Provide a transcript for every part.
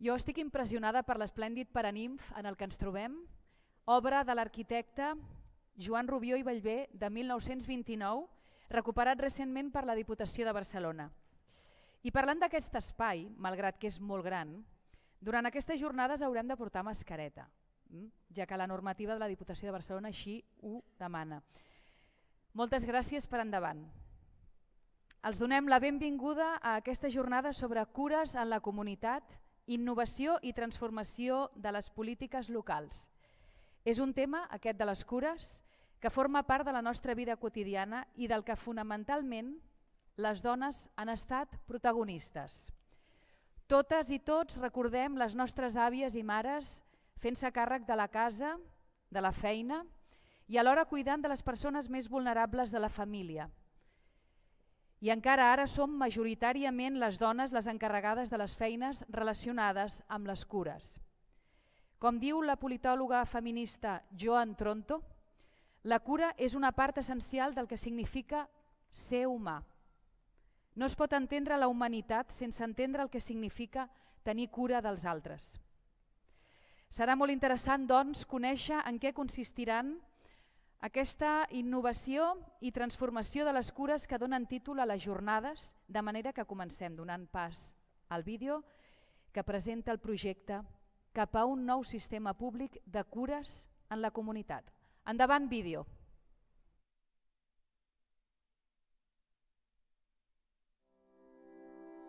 Jo estic impressionada per l'esplèndid Paranimf en el que ens trobem, obra de l'arquitecte Joan Rubió Iballbé de 1929, recuperat recentment per la Diputació de Barcelona. I parlant d'aquest espai, malgrat que és molt gran, durant aquestes jornades haurem de portar mascareta, ja que la normativa de la Diputació de Barcelona així ho demana. Moltes gràcies per endavant. Els donem la benvinguda a aquesta jornada sobre cures en la comunitat, innovació i transformació de les polítiques locals. És un tema, aquest de les cures, que forma part de la nostra vida quotidiana i del que fonamentalment les dones han estat protagonistes. Totes i tots recordem les nostres àvies i mares fent-se càrrec de la casa, de la feina i alhora cuidant de les persones més vulnerables de la família. I encara ara som majoritàriament les dones les encarregades de les feines relacionades amb les cures. Com diu la politòloga feminista Joan Tronto, la cura és una part essencial del que significa ser humà. No es pot entendre la humanitat sense entendre el que significa tenir cura dels altres. Serà molt interessant, doncs, conèixer en què consistiran aquesta innovació i transformació de les cures que donen títol a les jornades, de manera que comencem donant pas al vídeo que presenta el projecte cap a un nou sistema públic de cures en la comunitat. Endavant, vídeo.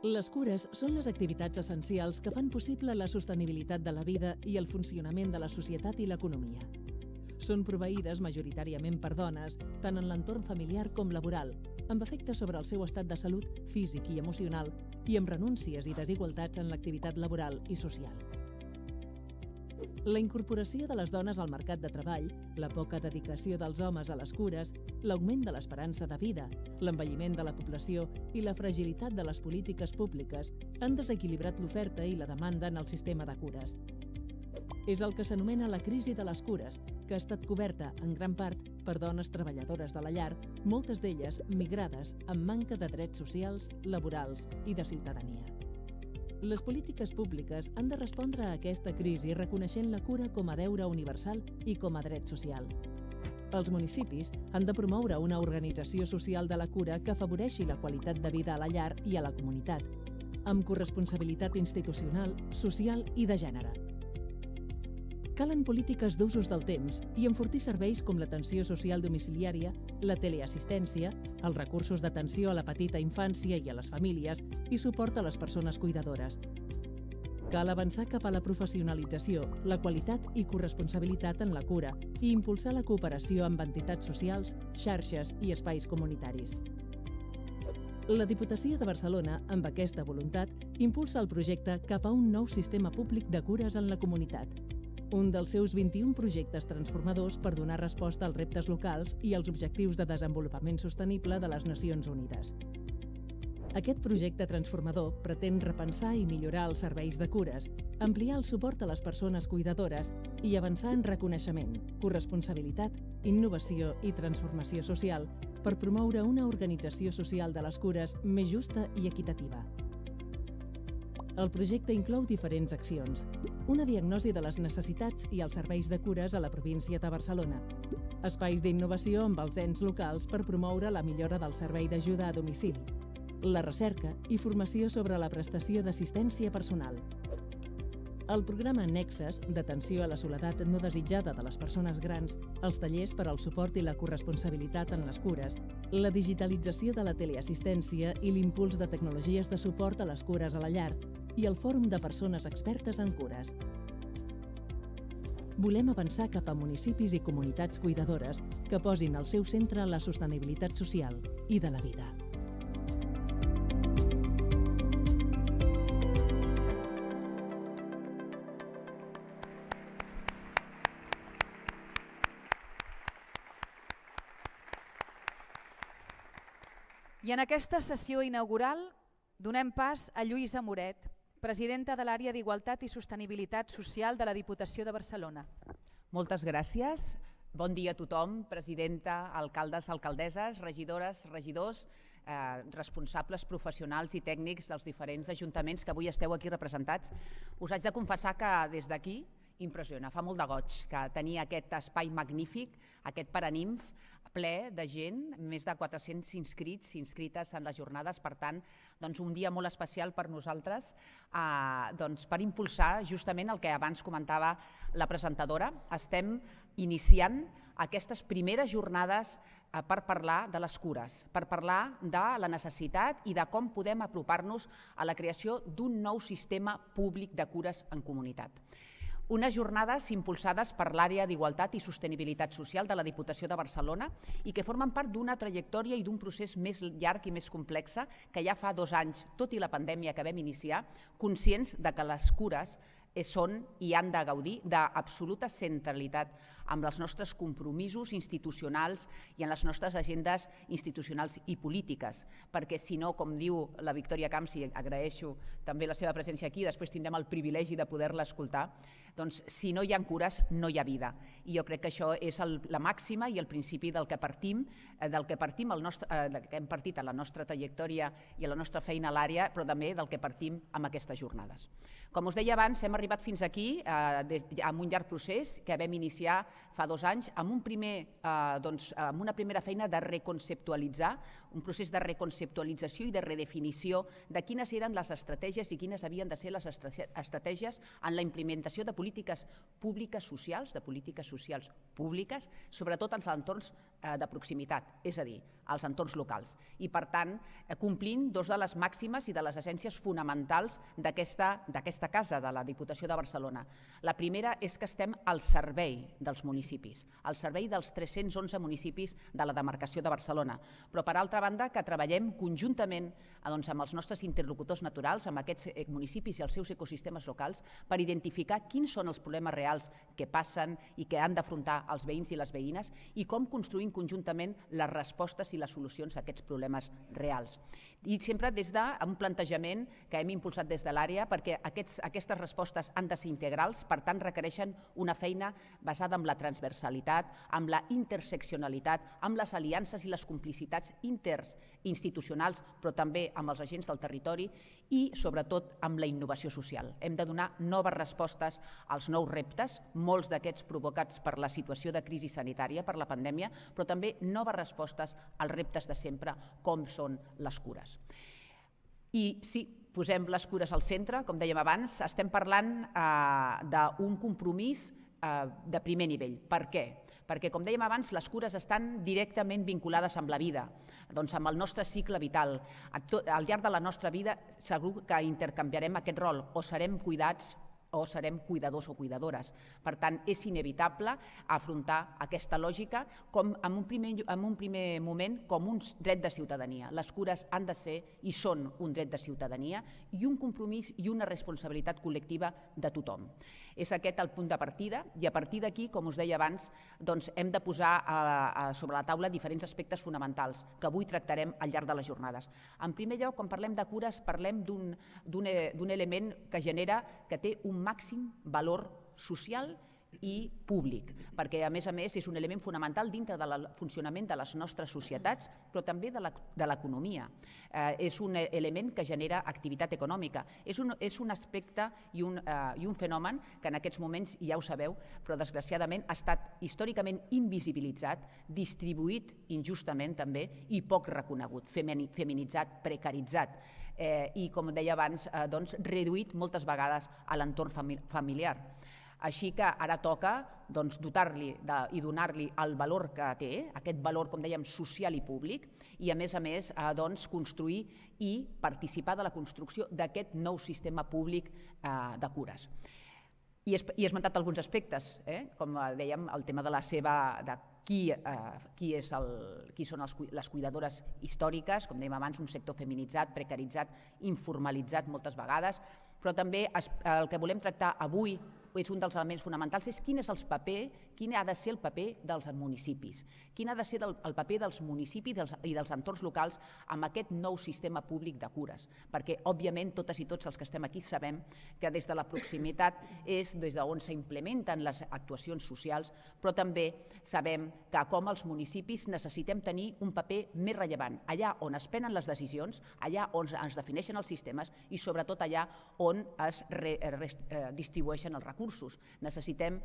Les cures són les activitats essencials que fan possible la sostenibilitat de la vida i el funcionament de la societat i l'economia. Són proveïdes majoritàriament per dones, tant en l'entorn familiar com laboral, amb efectes sobre el seu estat de salut físic i emocional i amb renúncies i desigualtats en l'activitat laboral i social. La incorporació de les dones al mercat de treball, la poca dedicació dels homes a les cures, l'augment de l'esperança de vida, l'envelliment de la població i la fragilitat de les polítiques públiques han desequilibrat l'oferta i la demanda en el sistema de cures. És el que s'anomena la crisi de les cures, que ha estat coberta, en gran part, per dones treballadores de la llar, moltes d'elles migrades, amb manca de drets socials, laborals i de ciutadania. Les polítiques públiques han de respondre a aquesta crisi reconeixent la cura com a deure universal i com a dret social. Els municipis han de promoure una organització social de la cura que afavoreixi la qualitat de vida a la llar i a la comunitat, amb corresponsabilitat institucional, social i de gènere. Calen polítiques d'usos del temps i enfortir serveis com l'atenció social domiciliària, la teleassistència, els recursos d'atenció a la petita infància i a les famílies i suport a les persones cuidadores. Cal avançar cap a la professionalització, la qualitat i corresponsabilitat en la cura i impulsar la cooperació amb entitats socials, xarxes i espais comunitaris. La Diputació de Barcelona, amb aquesta voluntat, impulsa el projecte cap a un nou sistema públic de cures en la comunitat, un dels seus 21 projectes transformadors per donar resposta als reptes locals i als objectius de desenvolupament sostenible de les Nacions Unides. Aquest projecte transformador pretén repensar i millorar els serveis de cures, ampliar el suport a les persones cuidadores i avançar en reconeixement, corresponsabilitat, innovació i transformació social per promoure una organització social de les cures més justa i equitativa. El projecte inclou diferents accions. Una diagnosi de les necessitats i els serveis de cures a la província de Barcelona. Espais d'innovació amb els ens locals per promoure la millora del servei d'ajuda a domicili. La recerca i formació sobre la prestació d'assistència personal. El programa Nexes, d'atenció a la soledat no desitjada de les persones grans, els tallers per al suport i la corresponsabilitat en les cures, la digitalització de la teleassistència i l'impuls de tecnologies de suport a les cures a la llar i el Fòrum de Persones Expertes en Cures. Volem avançar cap a municipis i comunitats cuidadores que posin al seu centre la sostenibilitat social i de la vida. I en aquesta sessió inaugural donem pas a Lluïsa Moret, presidenta de l'Àrea d'Igualtat i Sostenibilitat Social de la Diputació de Barcelona. Moltes gràcies. Bon dia a tothom, presidenta, alcaldes, alcaldesses, regidores, regidors, responsables professionals i tècnics dels diferents ajuntaments que avui esteu aquí representats. Us haig de confessar que des d'aquí impressiona, fa molt de goig que tenir aquest espai magnífic, aquest Paranimf, ple de gent, més de 400 inscrits, inscrites en les jornades, per tant, un dia molt especial per nosaltres per impulsar justament el que abans comentava la presentadora. Estem iniciant aquestes primeres jornades per parlar de les cures, per parlar de la necessitat i de com podem apropar-nos a la creació d'un nou sistema públic de cures en comunitat. Unes jornades impulsades per l'Àrea d'Igualtat i Sostenibilitat Social de la Diputació de Barcelona i que formen part d'una trajectòria i d'un procés més llarg i més complex que ja fa 2 anys, tot i la pandèmia que vam iniciar, conscients que les cures són i han de gaudir d'absoluta centralitat amb els nostres compromisos institucionals i en les nostres agendes institucionals i polítiques, perquè si no, com diu la Victòria Camps, i agraeixo també la seva presència aquí, després tindrem el privilegi de poder-la escoltar, doncs si no hi ha cures, no hi ha vida. I jo crec que això és la màxima i el principi del que partim, que hem partit a la nostra trajectòria i a la nostra feina a l'àrea, però també del que partim amb aquestes jornades. Com us deia abans, hem arribat fins aquí amb un llarg procés que vam iniciar fa 2 anys amb una primera feina de reconceptualitzar, un procés de reconceptualització i de redefinició de quines eren les estratègies i quines havien de ser les estratègies en la implementació de polítiques públiques socials, sobretot als entorns de proximitat, és a dir, als entorns locals. I, per tant, complint 2 de les màximes i de les essències fonamentals d'aquesta casa, de la Diputació de Barcelona. La primera és que estem al servei dels municipis, al servei dels 311 municipis de la demarcació de Barcelona, però per altra banda que treballem conjuntament amb els nostres interlocutors naturals, amb aquests municipis i els seus ecosistemes locals, per identificar quins són els problemes reals que passen i que han d'afrontar els veïns i les veïnes i com construïm conjuntament les respostes i les solucions a aquests problemes reals. I sempre des d'un plantejament que hem impulsat des de l'àrea perquè aquestes respostes han de ser integrals, per tant requereixen una feina basada en la transversalitat, en la interseccionalitat, en les aliances i les complicitats interinstitucionals, però també amb els agents del territori i sobretot amb la innovació social. Hem de donar noves respostes als nous reptes, molts d'aquests provocats per la situació de crisi sanitària, per la pandèmia, però també noves respostes als reptes de sempre, com són les cures. I sí, posem les cures al centre, com dèiem abans, estem parlant d'un compromís de primer nivell. Per què? Perquè, com dèiem abans, les cures estan directament vinculades amb la vida, amb el nostre cicle vital. Al llarg de la nostra vida segur que intercanviarem aquest rol, o serem cuidats o serem cuidadors o cuidadores. Per tant, és inevitable afrontar aquesta lògica en un primer moment com un dret de ciutadania. Les cures han de ser i són un dret de ciutadania i un compromís i una responsabilitat col·lectiva de tothom. És aquest el punt de partida i a partir d'aquí, com us deia abans, hem de posar sobre la taula diferents aspectes fonamentals que avui tractarem al llarg de les jornades. En primer lloc, quan parlem de cures, parlem d'un element que té un màxim valor social i públic, perquè a més és un element fonamental dintre del funcionament de les nostres societats, però també de l'economia. És un element que genera activitat econòmica. És un aspecte i un fenomen que en aquests moments, ja ho sabeu, però desgraciadament ha estat històricament invisibilitzat, distribuït injustament també i poc reconegut, feminitzat, precaritzat i, com deia abans, reduït moltes vegades a l'entorn familiar. Així que ara toca dotar-li i donar-li el valor que té, aquest valor, com dèiem, social i públic, i a més construir i participar de la construcció d'aquest nou sistema públic de cures. I he esmentat alguns aspectes, com dèiem, el tema de la seva... qui són les cuidadores històriques, com dèiem abans, un sector feminitzat, precaritzat, informalitzat moltes vegades, però també el que volem tractar avui és un dels elements fonamentals, és quin és el paper, quin ha de ser el paper dels municipis, quin ha de ser el paper dels municipis i dels entorns locals amb aquest nou sistema públic de cures, perquè òbviament totes i tots els que estem aquí sabem que des de la proximitat és des d'on s'implementen les actuacions socials, però també sabem que com els municipis necessitem tenir un paper més rellevant, allà on es prenen les decisions, allà on es defineixen els sistemes i sobretot allà on es distribueixen els recursos. Necessitem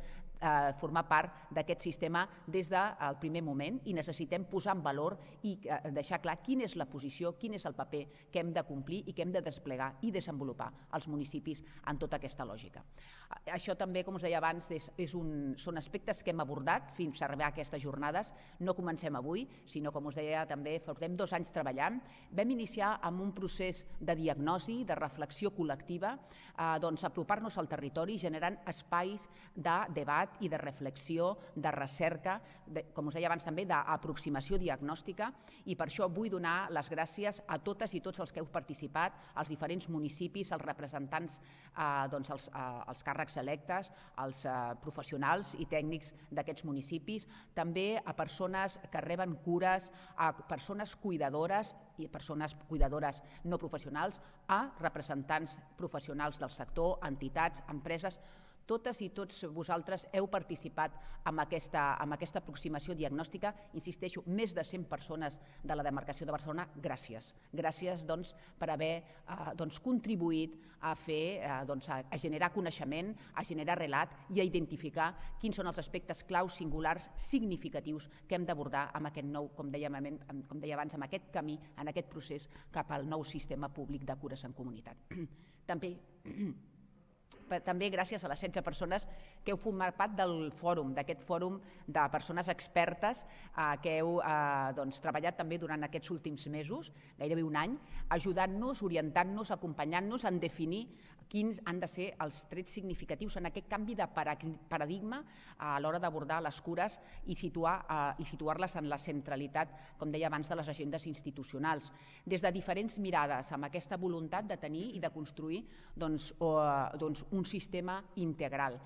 formar part d'aquest sistema des del primer moment i necessitem posar en valor i deixar clar quina és la posició, quin és el paper que hem de complir i que hem de desplegar i desenvolupar els municipis en tota aquesta lògica. Això també, com us deia abans, són aspectes que hem abordat fins a arribar a aquestes jornades. No comencem avui, sinó, com us deia, també portem 2 anys treballant. Vam iniciar amb un procés de diagnosi, de reflexió col·lectiva, apropar-nos al territori generant espais de debat i de reflexió, de recerca, com us deia abans també, d'aproximació diagnòstica, i per això vull donar les gràcies a totes i tots els que heu participat, als diferents municipis, als representants, els càrrecs electes, als professionals i tècnics d'aquests municipis, també a persones que reben cures, a persones cuidadores i persones cuidadores no professionals, a representants professionals del sector, entitats, empreses. Totes i tots vosaltres heu participat en aquesta aproximació diagnòstica. Insisteixo, més de 100 persones de la demarcació de Barcelona, gràcies. Gràcies per haver contribuït a generar coneixement, a generar relat i a identificar quins són els aspectes claus, singulars, significatius que hem d'abordar amb aquest nou, com deia abans, amb aquest camí, en aquest procés cap al nou sistema públic de cures en comunitat. També gràcies a les 16 persones que heu format part del fòrum, d'aquest fòrum de persones expertes que heu treballat també durant aquests últims mesos, gairebé un any, ajudant-nos, orientant-nos, acompanyant-nos en definir quins han de ser els trets significatius en aquest canvi de paradigma a l'hora d'abordar les cures i situar-les en la centralitat, com deia abans, de les agendes institucionals. Des de diferents mirades, amb aquesta voluntat de tenir i de construir un sistema integral,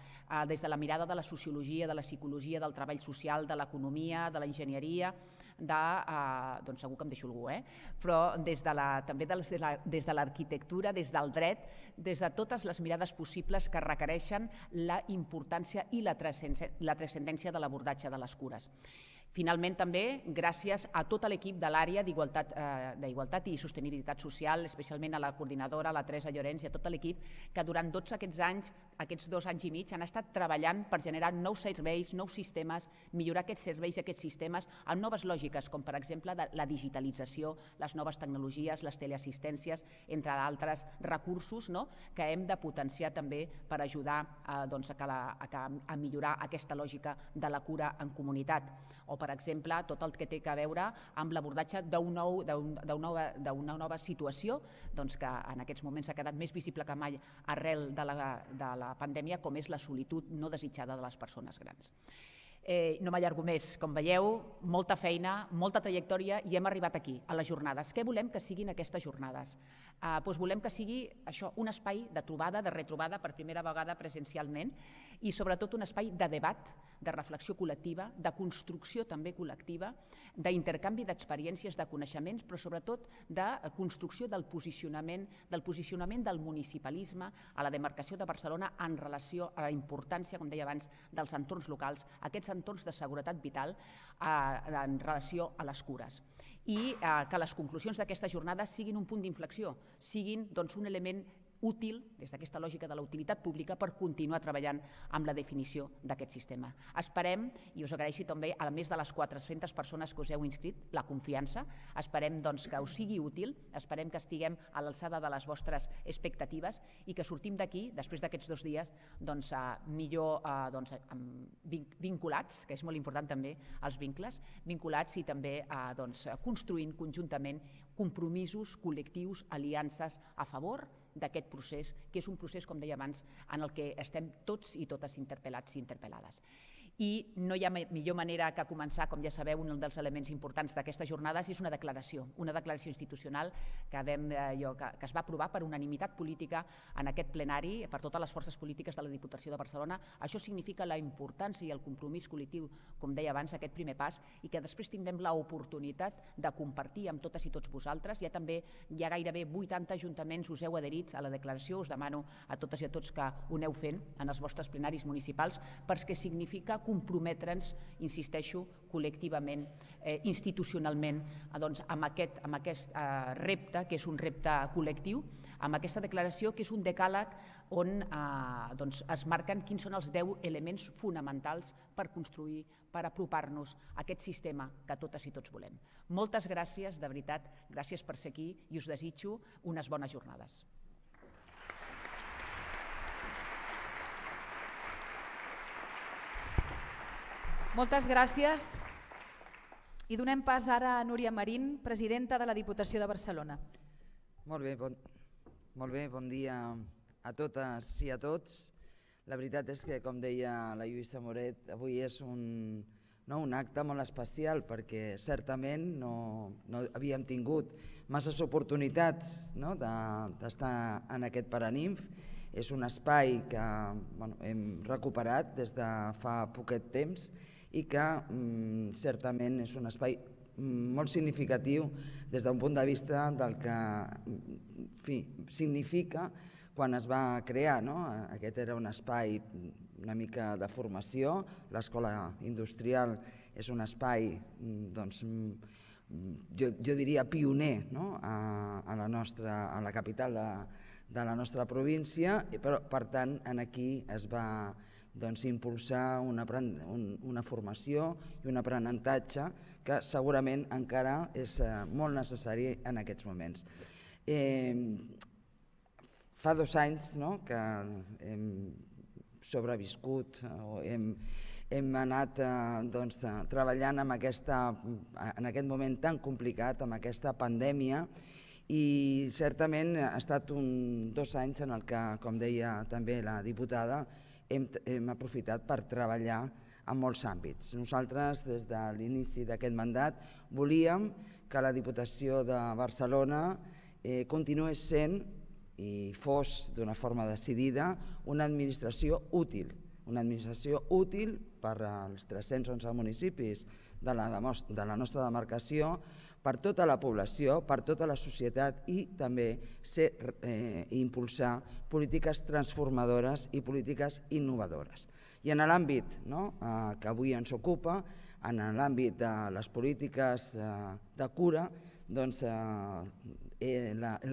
des de la mirada de la sociologia, de la psicologia, del treball social, de l'economia, de l'enginyeria, segur que em deixo algú, però també des de l'arquitectura, des del dret, des de totes les mirades possibles que requereixen la importància i la transcendència de l'abordatge de les cures. Finalment, també, gràcies a tot l'equip de l'àrea d'Igualtat i Sostenibilitat Social, especialment a la coordinadora, a la Teresa Llorens, i a tot l'equip que durant tots aquests anys, aquests 2 anys i mig, han estat treballant per generar nous serveis, nous sistemes, millorar aquests serveis i aquests sistemes amb noves lògiques, com per exemple la digitalització, les noves tecnologies, les teleassistències, entre d'altres recursos que hem de potenciar també per ajudar a millorar aquesta lògica de la cura en comunitat. O, per exemple, tot el que té a veure amb l'abordatge d'una nova situació que en aquests moments s'ha quedat més visible que mai arrel de la pandèmia, com és la solitud no desitjada de les persones grans. No m'allargo més, com veieu, molta feina, molta trajectòria, i hem arribat aquí, a les jornades. Què volem que siguin aquestes jornades? Volem que sigui un espai de trobada, de retrobada, per primera vegada presencialment, i sobretot un espai de debat, de reflexió col·lectiva, de construcció també col·lectiva, d'intercanvi d'experiències, de coneixements, però sobretot de construcció del posicionament del municipalisme a la demarcació de Barcelona en relació a la importància, com deia abans, dels entorns locals, aquests entorns de seguretat vital en relació a les cures. I que les conclusions d'aquesta jornada siguin un punt d'inflexió, siguin un element útil, des d'aquesta lògica de la utilitat pública, per continuar treballant amb la definició d'aquest sistema. Esperem, i us agraeixo també a més de les 400 persones que us heu inscrit, la confiança, esperem que us sigui útil, esperem que estiguem a l'alçada de les vostres expectatives i que sortim d'aquí, després d'aquests 2 dies, millor vinculats, que és molt important també els vincles, vinculats i també construint conjuntament compromisos col·lectius, aliances a favor d'aquest procés, que és un procés, com deia abans, en el que estem tots i totes interpel·lats i interpel·lades. I no hi ha millor manera que començar, com ja sabeu, un dels elements importants d'aquestes jornades és una declaració institucional que es va aprovar per unanimitat política en aquest plenari, per totes les forces polítiques de la Diputació de Barcelona. Això significa la importància i el compromís col·lectiu, com deia abans, aquest primer pas, i que després tindrem l'oportunitat de compartir amb totes i tots vosaltres. Hi ha gairebé 80 ajuntaments, us heu adherits a la declaració, us demano a totes i a tots que ho aneu fent en els vostres plenaris municipals, perquè significa comprometre'ns, insisteixo, col·lectivament, institucionalment, amb aquest repte, que és un repte col·lectiu, amb aquesta declaració, que és un decàleg on es marquen quins són els 10 elements fonamentals per construir, per apropar-nos a aquest sistema que totes i tots volem. Moltes gràcies, de veritat, gràcies per ser aquí i us desitjo unes bones jornades. Moltes gràcies i donem pas ara a Núria Marín, presidenta de la Diputació de Barcelona. Molt bé, bon dia a totes i a tots. La veritat és que, com deia la Lluïsa Moret, avui és un acte molt especial perquè certament no havíem tingut masses oportunitats d'estar en aquest Paranimf. És un espai que hem recuperat des de fa poquet temps i que certament és un espai molt significatiu des d'un punt de vista del que significa quan es va crear. Aquest era un espai una mica de formació, l'escola industrial és un espai, jo diria, pioner a la capital de la nostra província, però per tant aquí es va impulsar una formació i un aprenentatge que segurament encara és molt necessari en aquests moments. Fa 2 anys que hem sobreviscut o hem anat treballant en aquest moment tan complicat, amb aquesta pandèmia, i certament ha estat 2 anys en què, com deia també la diputada, hem aprofitat per treballar en molts àmbits. Nosaltres, des de l'inici d'aquest mandat, volíem que la Diputació de Barcelona continués sent i fos d'una forma decidida una administració útil. Una administració útil per als 311 municipis de la nostra demarcació, per tota la població, per tota la societat i també impulsar polítiques transformadores i polítiques innovadores. I en l'àmbit que avui ens ocupa, en l'àmbit de les polítiques de cura, la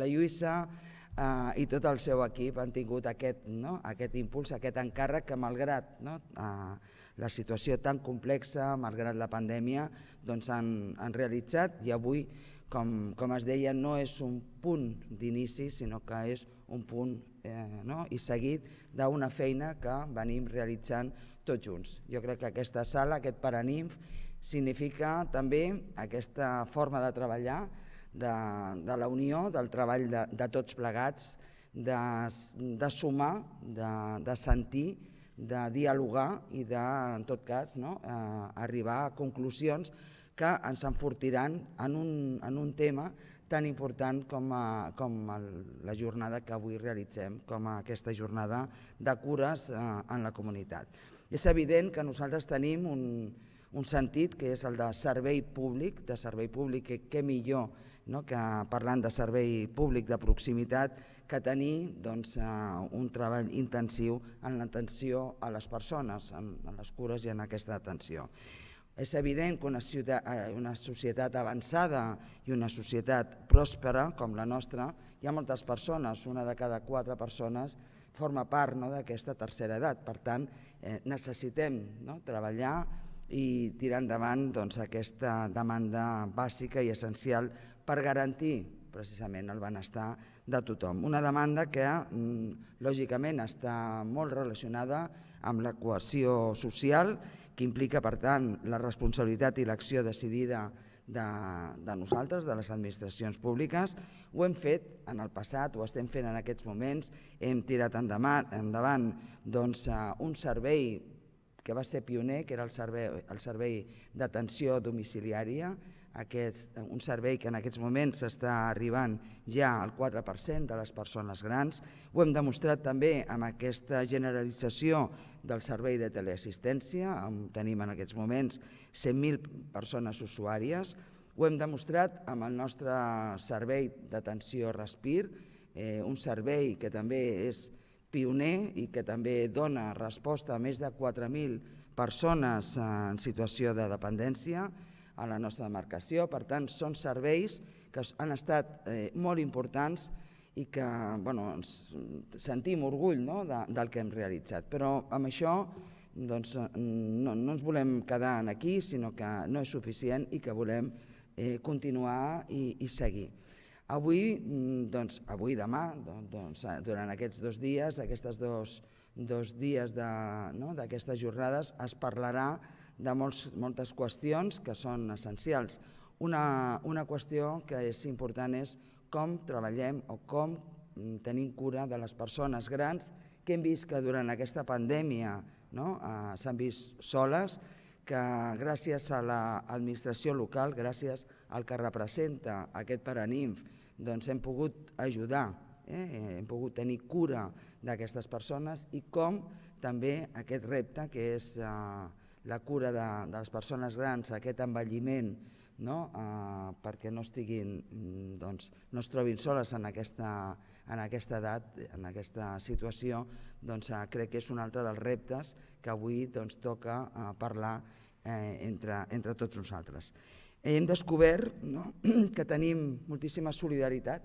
Lluïsa i tot el seu equip han tingut aquest impuls, aquest encàrrec que, malgrat la situació tan complexa, malgrat la pandèmia, han realitzat i avui, com es deia, no és un punt d'inici, sinó que és un punt i seguit d'una feina que venim realitzant tots junts. Jo crec que aquesta sala, aquest Paranimf, significa també aquesta forma de treballar, de la unió, del treball de tots plegats, de sumar, de sentir, de dialogar i de, en tot cas, arribar a conclusions que ens enfortiran en un tema tan important com la jornada que avui realitzem, com aquesta jornada de cures en la comunitat. És evident que nosaltres tenim un sentit que és el de servei públic, que què millor que parlant de servei públic de proximitat que tenir un treball intensiu en l'atenció a les persones, en les cures i en aquesta atenció. És evident que una societat avançada i una societat pròspera com la nostra, hi ha moltes persones, una de cada 4 persones, forma part d'aquesta tercera edat. Per tant, necessitem treballar i tirar endavant aquesta demanda bàsica i essencial per garantir precisament el benestar de tothom. Una demanda que, lògicament, està molt relacionada amb la cohesió social, que implica, per tant, la responsabilitat i l'acció decidida de nosaltres, de les administracions públiques. Ho hem fet en el passat, ho estem fent en aquests moments, hem tirat endavant un servei que va ser pioner, que era el servei d'atenció domiciliària, un servei que en aquests moments s'està arribant ja al 4% de les persones grans. Ho hem demostrat també amb aquesta generalització del servei de teleassistència, on tenim en aquests moments 100.000 persones usuàries. Ho hem demostrat amb el nostre servei d'atenció Respir, un servei que també és pioner i que també dona resposta a més de 4.000 persones en situació de dependència a la nostra demarcació. Per tant, són serveis que han estat molt importants i que ens sentim orgull del que hem realitzat. Però amb això no ens volem quedar aquí, sinó que no és suficient i que volem continuar i seguir. Avui i demà, durant aquests 2 dies, aquestes 2 dies d'aquestes jornades, es parlarà de moltes qüestions que són essencials. Una qüestió que és important és com treballem o com tenim cura de les persones grans que hem vist que durant aquesta pandèmia s'han vist soles, que gràcies a l'administració local, gràcies al que representa aquest Paranimf, hem pogut ajudar, hem pogut tenir cura d'aquestes persones i com també aquest repte que és la cura de les persones grans, aquest envelliment, perquè no es trobin soles en aquesta edat, en aquesta situació, crec que és un altre dels reptes que avui toca parlar entre tots nosaltres. Hem descobert que tenim moltíssima solidaritat.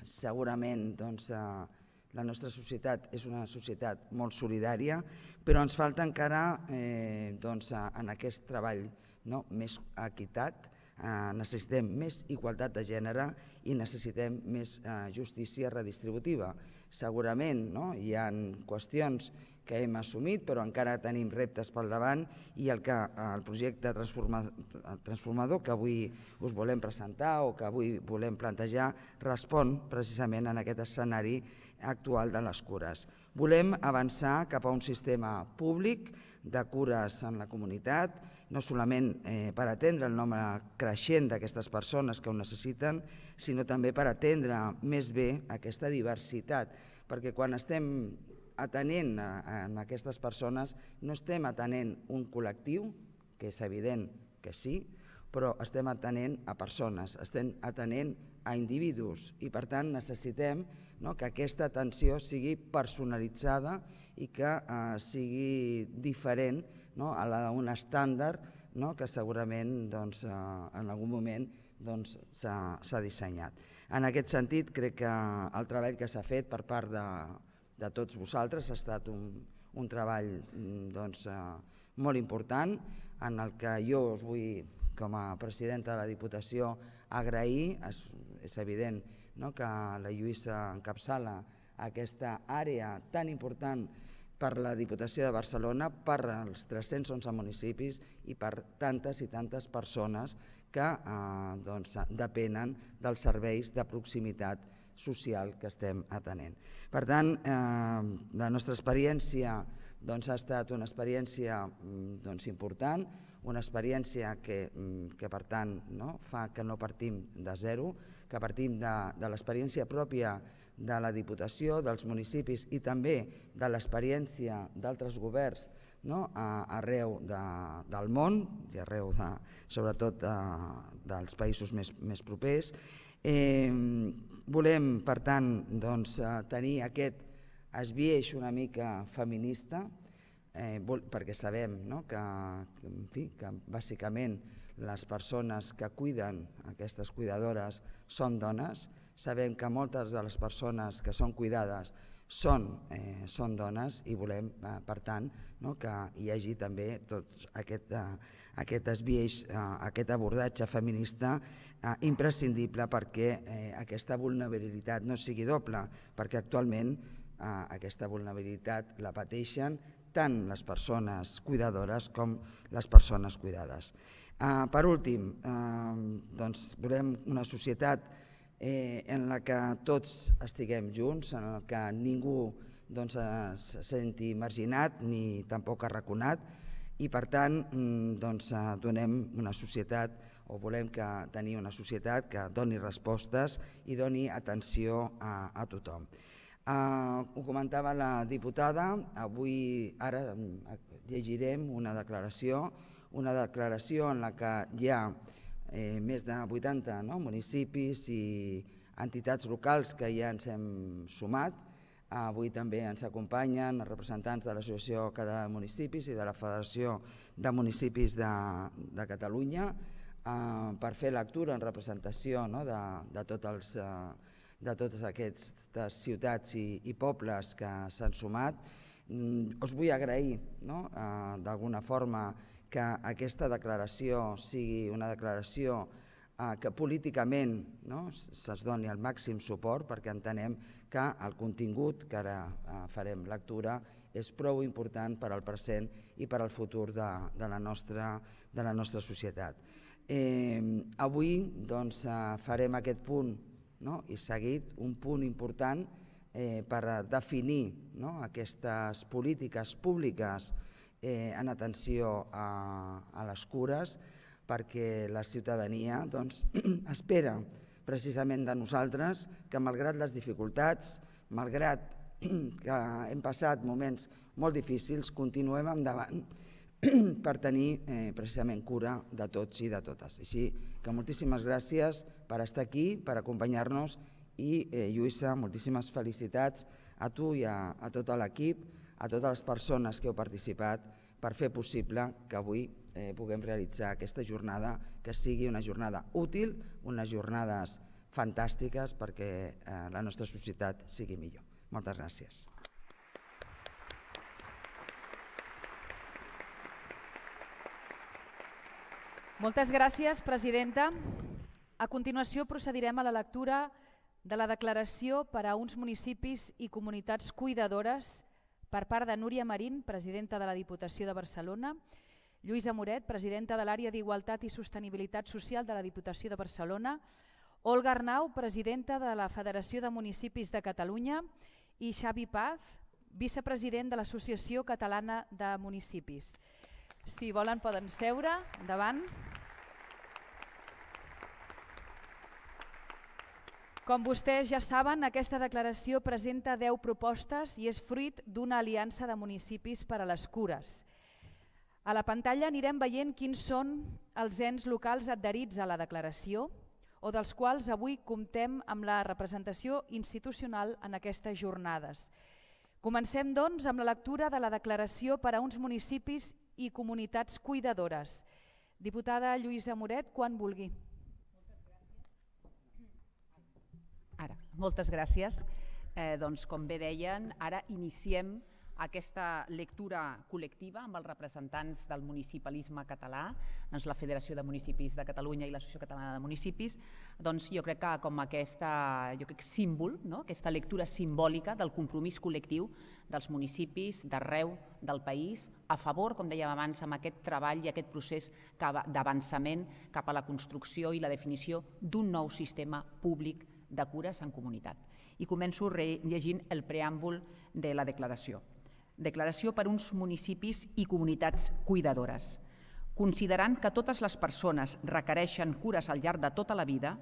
Segurament la nostra societat és una societat molt solidària, però ens falta encara en aquest treball més equitat, necessitem més igualtat de gènere i necessitem més justícia redistributiva. Segurament hi ha qüestions que hem assumit, però encara tenim reptes pel davant i el projecte transformador que avui us volem presentar o que avui volem plantejar respon precisament en aquest escenari actual de les cures. Volem avançar cap a un sistema públic de cures en la comunitat, no solament per atendre el nombre creixent d'aquestes persones que ho necessiten, sinó també per atendre més bé aquesta diversitat, perquè quan estem atenent a aquestes persones no estem atenent un col·lectiu, que és evident que sí, però estem atenent a persones, estem atenent a individus i per tant necessitem que aquesta atenció sigui personalitzada i que sigui diferent a un estàndard que segurament en algun moment s'ha dissenyat. En aquest sentit, crec que el treball que s'ha fet per part de tots vosaltres ha estat un treball molt important en el que jo us vull, com a presidenta de la Diputació, agrair. És evident que la Lluïsa encapçala aquesta àrea tan important per la Diputació de Barcelona, per els 311 municipis i per tantes i tantes persones que depenen dels serveis de proximitat social que estem atenent. Per tant, la nostra experiència ha estat una experiència important, una experiència que per tant fa que no partim de zero, que partim de l'experiència pròpia de la Diputació, dels municipis i també de l'experiència d'altres governs arreu del món i arreu sobretot dels països més propers. Volem, per tant, tenir aquest esbiaix una mica feminista, perquè sabem que bàsicament les persones que cuiden, aquestes cuidadores, són dones. Sabem que moltes de les persones que són cuidades són dones i volem, per tant, que hi hagi també tot aquest esbiaix, aquest abordatge feminista imprescindible perquè aquesta vulnerabilitat no sigui doble, perquè actualment aquesta vulnerabilitat la pateixen tant les persones cuidadores com les persones cuidades. Per últim, volem una societat en la que tots estiguem junts, en la que ningú se senti marginat ni tampoc arraconat, i per tant volem tenir una societat que doni respostes i doni atenció a tothom. Ho comentava la diputada, avui ara llegirem una declaració en la que hi ha més de 80 municipis i entitats locals que ja ens hem sumat. Avui també ens acompanyen els representants de l'Associació Catalana de Municipis i de la Federació de Municipis de Catalunya per fer lectura en representació de totes aquestes ciutats i pobles que s'han sumat. Us vull agrair d'alguna forma que aquesta declaració sigui una declaració que políticament se'ns doni el màxim suport, perquè entenem que el contingut que ara farem lectura és prou important per al present i per al futur de la nostra societat. Avui farem aquest punt i seguit un punt important per definir aquestes polítiques públiques en atenció a les cures, perquè la ciutadania espera precisament de nosaltres que, malgrat les dificultats, malgrat que hem passat moments molt difícils, continuem endavant per tenir precisament cura de tots i de totes. Així que moltíssimes gràcies per estar aquí, per acompanyar-nos i, Lluïsa, moltíssimes felicitats a tu i a tot l'equip, a totes les persones que heu participat per fer possible que avui puguem realitzar aquesta jornada, que sigui una jornada útil, unes jornades fantàstiques perquè la nostra societat sigui millor. Moltes gràcies. Moltes gràcies, presidenta. A continuació procedirem a la lectura de la declaració per a uns municipis i comunitats cuidadores per part de Núria Marín, presidenta de la Diputació de Barcelona, Lluïsa Moret, presidenta de l'Àrea d'Igualtat i Sostenibilitat Social de la Diputació de Barcelona, Olga Arnau, presidenta de la Federació de Municipis de Catalunya i Xavi Paz, vicepresident de l'Associació Catalana de Municipis. Si volen poden seure, endavant. Com vostès ja saben, aquesta declaració presenta 10 propostes i és fruit d'una aliança de municipis per a les cures. A la pantalla anirem veient quins són els ens locals adherits a la declaració o dels quals avui comptem amb la representació institucional en aquestes jornades. Comencem, doncs, amb la lectura de la declaració per a uns municipis i comunitats cuidadores. Diputada Lluïsa Moret, quan vulgui. Ara, moltes gràcies. Com bé deien, ara iniciem aquesta lectura col·lectiva amb els representants del municipalisme català, la Federació de Municipis de Catalunya i l'Associació Catalana de Municipis. Jo crec que com aquest símbol, aquesta lectura simbòlica del compromís col·lectiu dels municipis d'arreu del país, a favor, com dèiem abans, amb aquest treball i aquest procés d'avançament cap a la construcció i la definició d'un nou sistema públic de cures en comunitat. I començo llegint el preàmbul de la declaració. Declaració per uns municipis i comunitats cuidadores. Considerant que totes les persones requereixen cures al llarg de tota la vida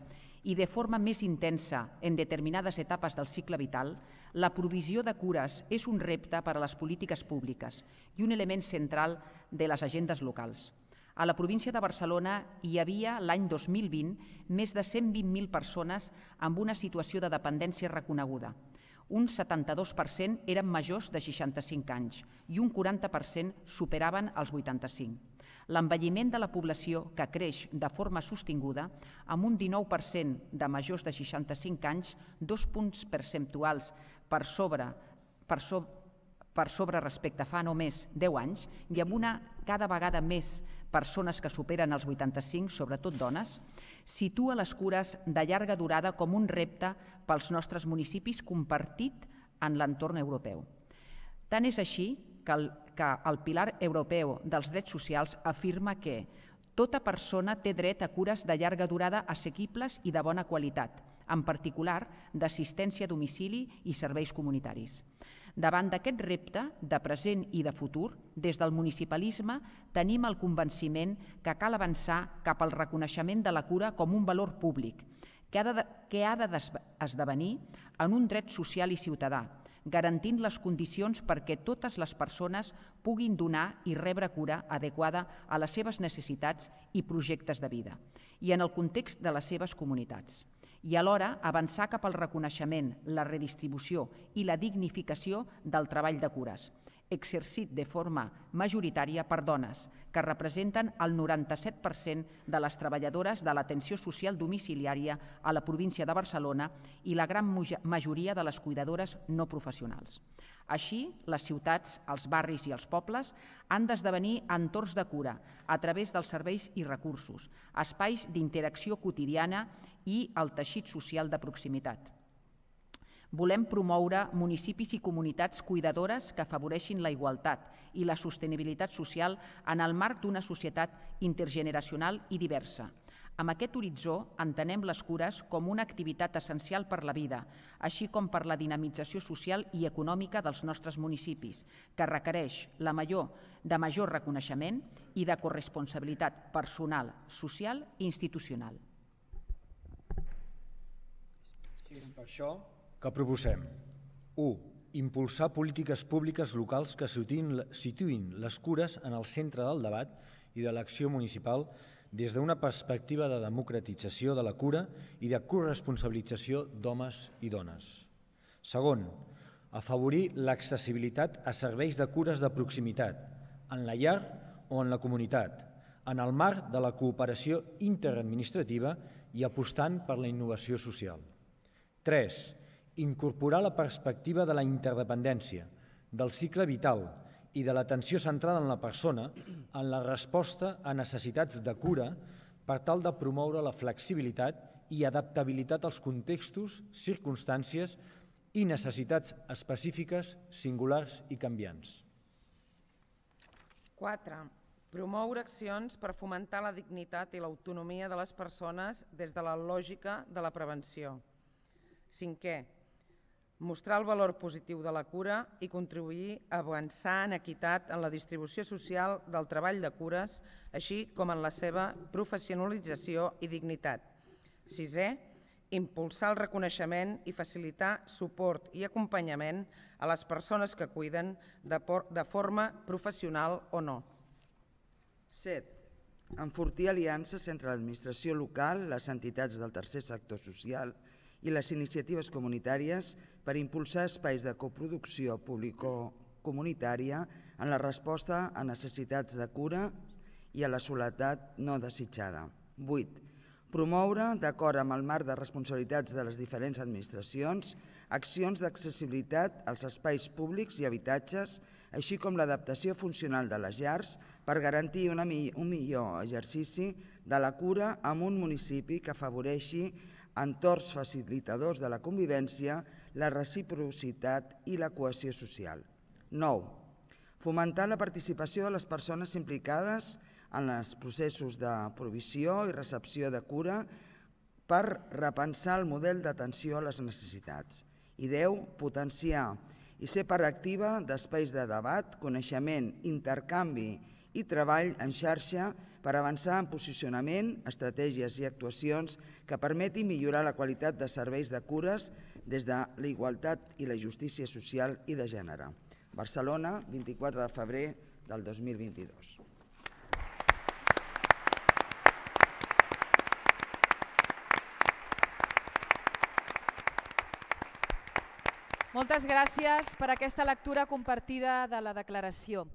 i de forma més intensa en determinades etapes del cicle vital, la provisió de cures és un repte per a les polítiques públiques i un element central de les agendes locals. A la província de Barcelona hi havia l'any 2020 més de 120.000 persones amb una situació de dependència reconeguda. Un 72% eren majors de 65 anys i un 40% superaven els 85. L'envelliment de la població, que creix de forma sostinguda, amb un 19% de majors de 65 anys, 2 punts percentuals per sobre respecte a fa només 10 anys, i amb una cada vegada més persones que superen els 85, sobretot dones, situa les cures de llarga durada com un repte pels nostres municipis compartit en l'entorn europeu. Tant és així que el Pilar Europeu dels Drets Socials afirma que tota persona té dret a cures de llarga durada assequibles i de bona qualitat, en particular d'assistència a domicili i serveis comunitaris. Davant d'aquest repte de present i de futur, des del municipalisme tenim el convenciment que cal avançar cap al reconeixement de la cura com un valor públic, que ha d'esdevenir en un dret social i ciutadà, garantint les condicions perquè totes les persones puguin donar i rebre cura adequada a les seves necessitats i projectes de vida i en el context de les seves comunitats. I alhora avançar cap al reconeixement, la redistribució i la dignificació del treball de cures, exercit de forma majoritària per dones, que representen el 97% de les treballadores de l'atenció social domiciliària a la província de Barcelona i la gran majoria de les cuidadores no professionals. Així, les ciutats, els barris i els pobles han d'esdevenir entorns de cura a través dels serveis i recursos, espais d'interacció quotidiana i el teixit social de proximitat. Volem promoure municipis i comunitats cuidadores que afavoreixin la igualtat i la sostenibilitat social en el marc d'una societat intergeneracional i diversa. Amb aquest horitzó entenem les cures com una activitat essencial per la vida, així com per la dinamització social i econòmica dels nostres municipis, que requereix de major reconeixement i de corresponsabilitat personal, social i institucional. És per això que proposem 1. Impulsar polítiques públiques locals que situïn les cures en el centre del debat i de l'acció municipal des d'una perspectiva de democratització de la cura i de corresponsabilització d'homes i dones. 2. Afavorir l'accessibilitat a serveis de cures de proximitat, en la llar o en la comunitat, en el marc de la cooperació interadministrativa i apostant per la innovació social. 3. Incorporar la perspectiva de la interdependència, del cicle vital i de l'atenció centrada en la persona en la resposta a necessitats de cura per tal de promoure la flexibilitat i adaptabilitat als contextos, circumstàncies i necessitats específiques, singulars i canviants. 4. Promoure accions per fomentar la dignitat i l'autonomia de les persones des de la lògica de la prevenció. 5. Mostrar el valor positiu de la cura i contribuir a avançar en equitat en la distribució social del treball de cures, així com en la seva professionalització i dignitat. 6. Impulsar el reconeixement i facilitar suport i acompanyament a les persones que cuiden de forma professional o no. 7. Enfortir aliances entre l'administració local, les entitats del tercer sector social i les iniciatives comunitàries per impulsar espais de coproducció público-comunitària en la resposta a necessitats de cura i a la soledat no desitjada. 8. Promoure, d'acord amb el marc de responsabilitats de les diferents administracions, accions d'accessibilitat als espais públics i habitatges, així com l'adaptació funcional de les llars per garantir un millor exercici de la cura en un municipi que afavoreixi entorns facilitadors de la convivència, la reciprocitat i la cohesió social. 9. Fomentar la participació de les persones implicades en els processos de provisió i recepció de cura per repensar el model d'atenció a les necessitats. I 10. Potenciar i ser part activa d'espais de debat, coneixement, intercanvi i treball en xarxa per avançar en posicionament, estratègies i actuacions que permetin millorar la qualitat de serveis de cures des de la igualtat i la justícia social i de gènere. Barcelona, 24 de febrer del 2022. Moltes gràcies per aquesta lectura compartida de la declaració.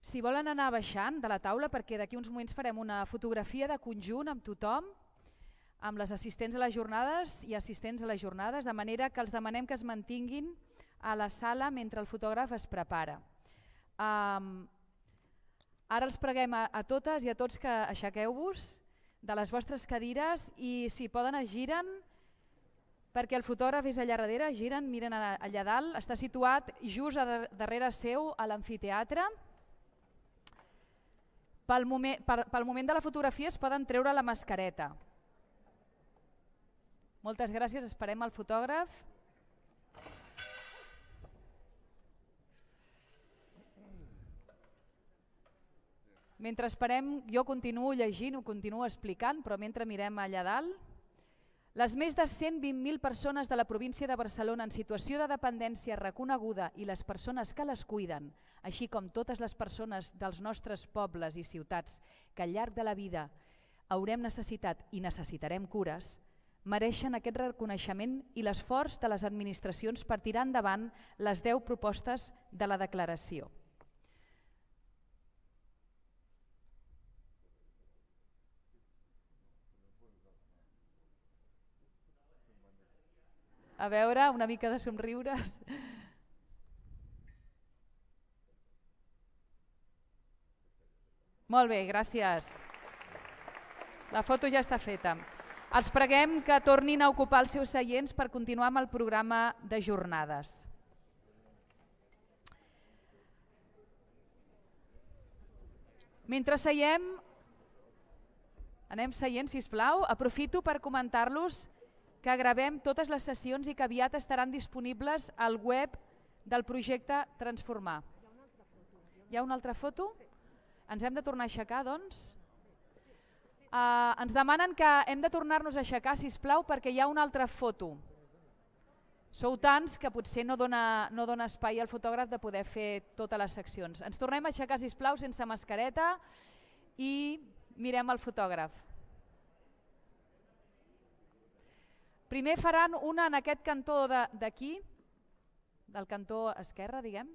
Si volen anar baixant de la taula, perquè d'aquí uns moments farem una fotografia de conjunt amb tothom, amb les assistents a les jornades i assistents a les jornades, de manera que els demanem que es mantinguin a la sala mentre el fotògraf es prepara. Ara els preguem a totes i a tots que aixequeu-vos de les vostres cadires i si poden es giren, perquè el fotògraf és allà darrere, giren, miren allà dalt, està situat just darrere seu a l'amfiteatre. Pel moment de la fotografia es poden treure la mascareta. Moltes gràcies, esperem el fotògraf. Mentre esperem, jo continuo llegint, ho continuo explicant, però mentre mirem allà dalt, les més de 120.000 persones de la província de Barcelona en situació de dependència reconeguda i les persones que les cuiden, així com totes les persones dels nostres pobles i ciutats que al llarg de la vida haurem necessitat i necessitarem cures, mereixen aquest reconeixement i l'esforç de les administracions per tirar endavant les 10 propostes de la declaració. A veure, una mica de somriures. Molt bé, gràcies. La foto ja està feta. Els preguem que tornin a ocupar els seus seients per continuar amb el programa de jornades. Mentre seiem, anem seient, sisplau, aprofito per comentar-los que gravem totes les sessions i que aviat estaran disponibles al web del projecte Transformar. Hi ha una altra foto? Ens hem de tornar a aixecar, doncs? Ens demanen que hem de tornar-nos a aixecar, sisplau, perquè hi ha una altra foto. Sou tants que potser no dona espai al fotògraf de poder fer totes les seccions. Ens tornem a aixecar, sisplau, sense mascareta i mirem el fotògraf. Primer faran una en aquest cantó d'aquí, del cantó esquerre, diguem.